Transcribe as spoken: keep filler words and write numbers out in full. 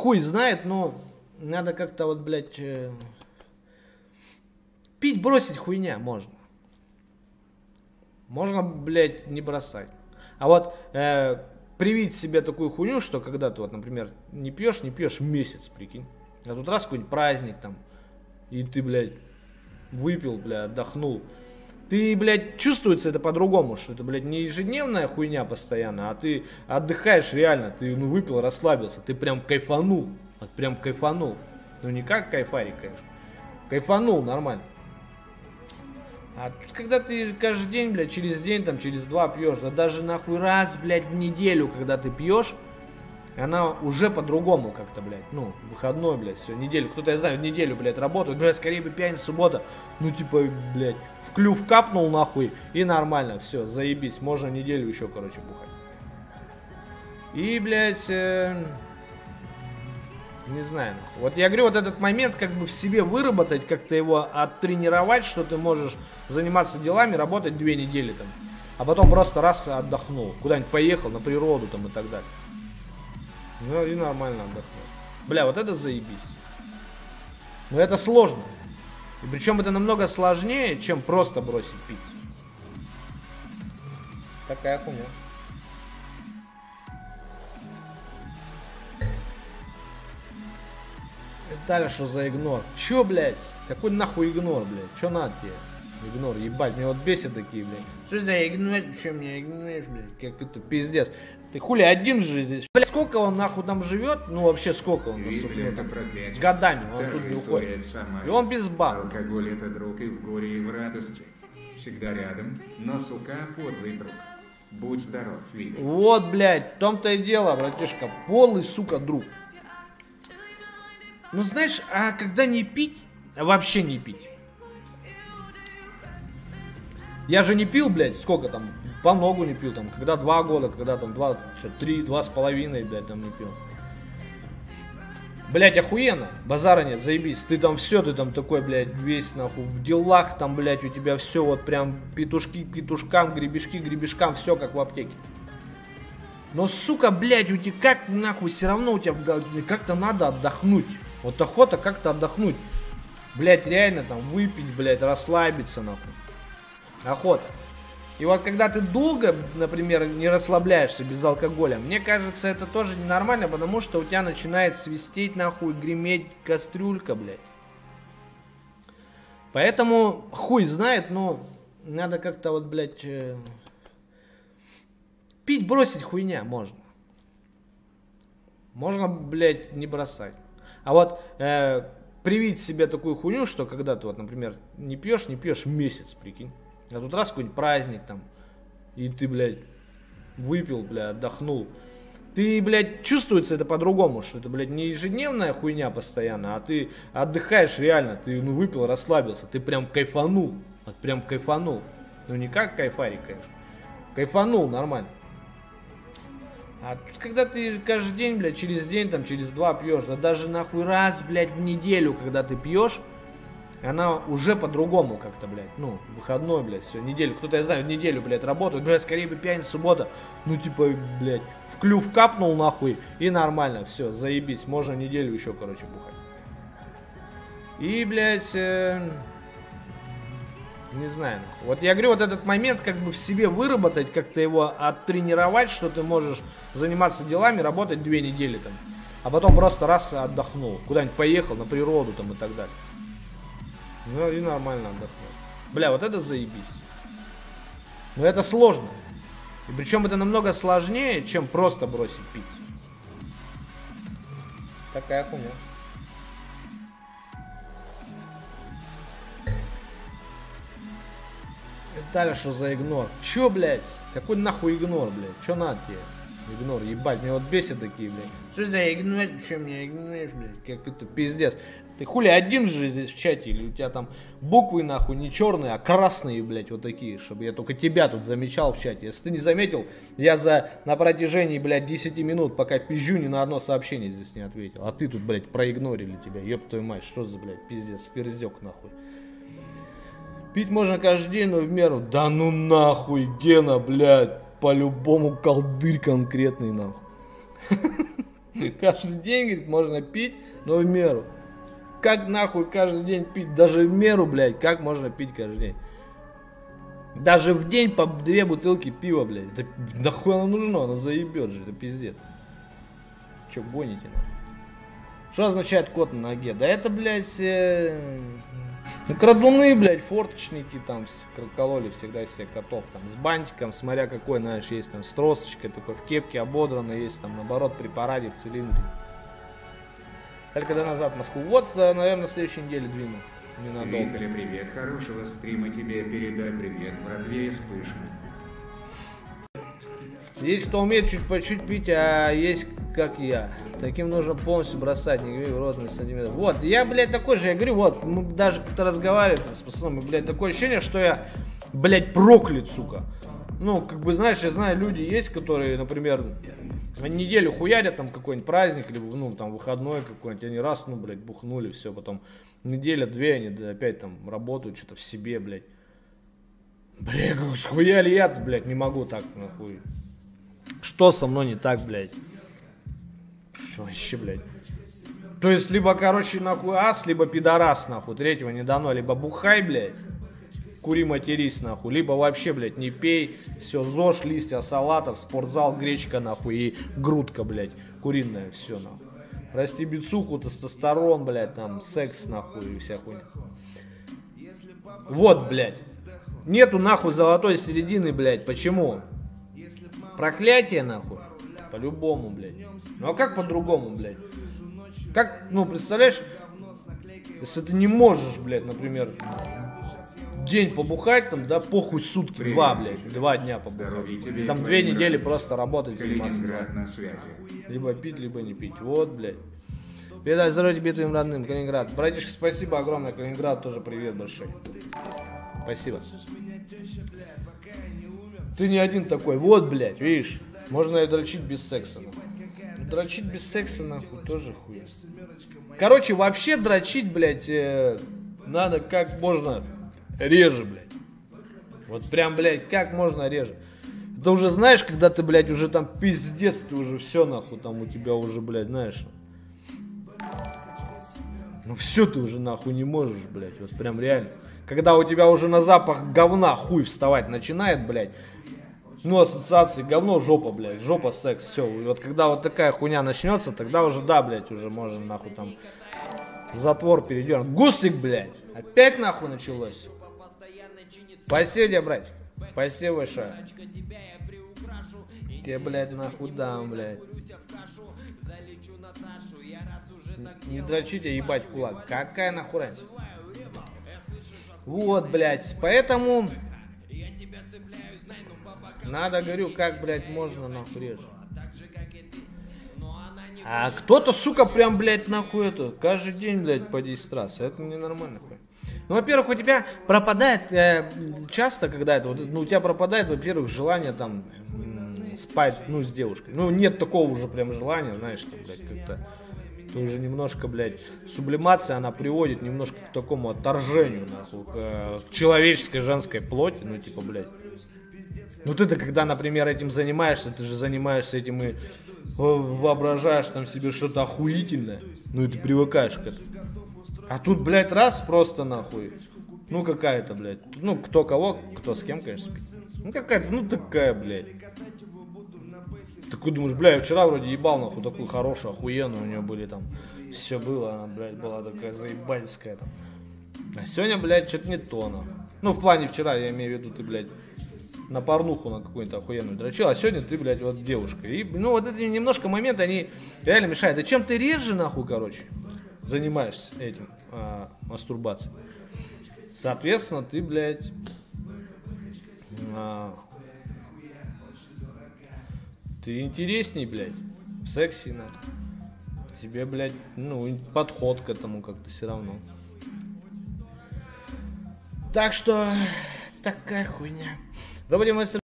хуй знает, но надо как-то вот, блядь, э... пить бросить хуйня можно. Можно, блядь, не бросать. А вот э, привить себе такую хуйню, что когда ты вот, например, не пьешь, не пьешь месяц, прикинь. А тут раз какой-нибудь праздник там, и ты, блядь, выпил, блядь, отдохнул. Ты, блядь, чувствуется это по-другому, что это, блядь, не ежедневная хуйня постоянно, а ты отдыхаешь реально, ты, ну, выпил, расслабился, ты прям кайфанул, вот прям кайфанул. Ну, не как кайфарик, конечно, кайфанул нормально. А тут, когда ты каждый день, блядь, через день, там, через два пьешь, да даже нахуй раз, блядь, в неделю, когда ты пьешь, она уже по-другому как-то, блядь, ну, выходной, блядь, все, неделю, кто-то, я знаю, неделю, блядь, работает, блядь, скорее бы пятница, суббота, ну, типа, блядь, в клюв капнул, нахуй, и нормально, все, заебись, можно неделю еще, короче, бухать. И, блядь, э, не знаю, нахуй. Вот я говорю, вот этот момент, как бы в себе выработать, как-то его оттренировать, что ты можешь заниматься делами, работать две недели, там, а потом просто раз отдохнул, куда-нибудь поехал, на природу, там, и так далее. Ну и нормально отдохнул. Бля, вот это заебись. Но это сложно. И причем это намного сложнее, чем просто бросить пить. Такая хуйня. Виталя, что за игнор? Че, блядь? Какой нахуй игнор, блядь? Че надо тебе? Игнор, ебать, меня вот бесит такие, блядь. Что за игнор? Че меня игноришь, блядь? Как это пиздец. Ты хули один же здесь? Блядь, сколько он нахуй там живет? Ну вообще сколько он наступает? Годами он та тут не уходит. Сама. И он без баб. Алкоголь это друг и в горе, и в радости. Всегда рядом, но сука подлый друг. Будь здоров, Витя. Вот, блядь, в том-то и дело, братишка. Полый, сука, друг. Ну знаешь, а когда не пить, вообще не пить. Я же не пил, блядь, сколько там, по многу не пил, там, когда два года, когда там два, три, два с половиной, блядь, там не пил. Блядь, охуенно, базара нет, заебись, ты там все, ты там такой, блядь, весь нахуй в делах, там, блядь, у тебя все вот прям петушки к петушкам, гребешки к гребешкам, все как в аптеке. Но, сука, блядь, у тебя как, нахуй, все равно у тебя как-то надо отдохнуть, вот охота как-то отдохнуть, блядь, реально там выпить, блядь, расслабиться, нахуй. Охота. И вот когда ты долго, например, не расслабляешься без алкоголя, мне кажется, это тоже ненормально, потому что у тебя начинает свистеть, нахуй, греметь кастрюлька, блядь. Поэтому хуй знает, но надо как-то вот, блядь, э... пить, бросить хуйня можно. Можно, блядь, не бросать. А вот... Э... Привить себе такую хуйню, что когда ты вот, например, не пьешь, не пьешь месяц, прикинь. А тут раз какой-нибудь праздник там, и ты, блядь, выпил, блядь, отдохнул. Ты, блядь, чувствуется это по-другому, что это, блядь, не ежедневная хуйня постоянно, а ты отдыхаешь реально, ты, ну, выпил, расслабился, ты прям кайфанул, вот прям кайфанул. Ну не как кайфарик, конечно, кайфанул нормально. А тут, когда ты каждый день, блядь, через день, там, через два пьешь, да даже нахуй раз, блядь, в неделю, когда ты пьешь, она уже по-другому как-то, блядь, ну, выходной, блядь, все, неделю, кто-то, я знаю, неделю, блядь, работает, блядь, скорее бы пятница, суббота, ну, типа, блядь, в клюв капнул, нахуй, и нормально, все, заебись, можно неделю еще, короче, бухать. И, блядь, э... не знаю. Вот я говорю, вот этот момент, как бы в себе выработать, как-то его оттренировать, что ты можешь заниматься делами, работать две недели там, а потом просто раз отдохнул, куда-нибудь поехал, на природу там и так далее. Ну и нормально отдохнул. Бля, вот это заебись. Но это сложно. И причем это намного сложнее, чем просто бросить пить. Такая хуйня. Виталя, что за игнор? Че, блядь? Какой нахуй игнор, блядь? Че надо тебе? Игнор, ебать, меня вот бесит такие, блядь. Что за игнор? Че меня игноришь, блядь? Как это пиздец. Ты хули один же здесь в чате, или у тебя там буквы нахуй не черные, а красные, блядь, вот такие, чтобы я только тебя тут замечал в чате. Если ты не заметил, я за на протяжении, блядь, десяти минут, пока пизжу, ни на одно сообщение здесь не ответил. А ты тут, блядь, проигнорили тебя. Ёб твою мать, что за, блядь, пиздец, перздёк нахуй. Пить можно каждый день, но в меру. Да ну нахуй, Гена, блядь, по-любому колдырь конкретный, нахуй. Каждый день, говорит, можно пить, но в меру. Как нахуй каждый день пить? Даже в меру, блядь, как можно пить каждый день? Даже в день по две бутылки пива, блядь. Это нахуй оно нужно, оно заебет же, это пиздец. Че гоните нахуй? Что означает кот на ноге? Да это, блядь, э... ну, крадуны, блядь, форточники там кололи всегда себе котов. Там с бантиком, смотря какой, знаешь, есть там с тросточкой, такой в кепке ободранный, есть там наоборот при параде в цилиндре. Только до назад в Москву. Вот, наверное, на следующей неделе двину. Ненадолго. Виталий, привет. Хорошего стрима тебе. Передай привет, братве, и вспышу. Есть кто умеет чуть по чуть пить, а есть как я. Таким нужно полностью бросать, не говори в рот на сантиметр. Вот, я, блядь, такой же, я говорю, вот, мы даже как-то разговаривали с пацаном, и, блядь, такое ощущение, что я, блядь, проклят, сука. Ну, как бы, знаешь, я знаю, люди есть, которые, например, на неделю хуярят там какой-нибудь праздник, либо, ну, там, выходной какой-нибудь, они раз, ну, блядь, бухнули, все, потом неделя-две они да, опять там работают, что-то в себе, блядь. Бля, как схуяли я-то, блядь, не могу так, нахуй. Что со мной не так, блядь? Вообще, блядь. То есть, либо, короче, нахуй ас, либо пидорас, нахуй, третьего не дано, либо бухай, блядь. Кури, матерись, нахуй, либо вообще, блядь, не пей, все, зож, листья салатов, спортзал, гречка, нахуй, и грудка, блядь, куриная, все, нахуй. Прости бицуху, тестостерон, блядь, там, секс, нахуй, и вся хуйня. Вот, блядь, нету, нахуй, золотой середины, блядь, почему? Проклятие, нахуй, по-любому, блядь. Ну, а как по-другому, блядь? Как, ну, представляешь, если ты не можешь, блядь, например... день побухать, там, да, похуй, сутки, привет, два, блядь, два дня побухать. Там две недели просто работать, заниматься. Либо пить, либо не пить. Вот, блядь. Передай здоровья тебе твоим родным, Калининград. Братишка, спасибо огромное, Калининград, тоже привет большой. Спасибо. Ты не один такой, вот, блядь, видишь, можно ее дрочить без секса, нахуй. Дрочить без секса, нахуй, тоже хуй. Короче, вообще дрочить, блядь, э, надо как можно... реже, блядь. Вот прям, блядь, как можно реже. Ты уже знаешь, когда ты, блядь, уже там пиздец, ты уже все, нахуй, там у тебя уже, блядь, знаешь. Ну все ты уже, нахуй, не можешь, блядь, вот прям реально. Когда у тебя уже на запах говна хуй вставать начинает, блядь. Ну, ассоциации говно, жопа, блядь, жопа, секс, все. И вот когда вот такая хуйня начнется, тогда уже, да, блядь, уже можно, нахуй, там, затвор передернуть. Гусик, блядь, опять, нахуй, началось. Спасибо тебе, братик. Спасибо большое. Тебе, блядь, нахуй дам, блядь. Не дрочите, ебать, кулак. Какая нахуй разница? Вот, блядь. Поэтому надо, говорю, как, блядь, можно нахуй реже. А кто-то, сука, прям, блядь, нахуй это. Каждый день, блядь, по десять раз. Это ненормально, хуй. Ну, во-первых, у тебя пропадает, э, часто, когда это, вот, ну, у тебя пропадает, во-первых, желание там спать, ну, с девушкой. Ну, нет такого уже прям желания, знаешь, там, блядь, как-то, ты уже немножко, блядь, сублимация, она приводит немножко к такому отторжению, нахуй, к, э, к человеческой женской плоти, ну, типа, блядь. Ну, ты-то, когда, например, этим занимаешься, ты же занимаешься этим и воображаешь там себе что-то охуительное, ну, и ты привыкаешь к этому. А тут, блядь, раз просто нахуй. Ну какая-то, блядь. Ну кто кого, кто с кем, конечно. Ну какая-то, ну такая, блядь. Такой думаешь, бля, я вчера вроде ебал, нахуй, такую хорошую, охуенную, у нее были там. Все было, она, блядь, была такая заебальская там. А сегодня, блядь, что-то не то, нахуй. Ну в плане вчера, я имею в виду, ты, блядь, на порнуху на какую-нибудь охуенную дрочил, а сегодня ты, блядь, вот девушка. И, ну вот эти немножко моменты, они реально мешают. А чем ты реже, нахуй, короче, занимаешься этим? А, мастурбации. Соответственно, ты, блядь, а, ты интересней, блядь, в сексе, на. Тебе, блядь, ну, подход к этому как-то все равно. Так что, такая хуйня. Работаем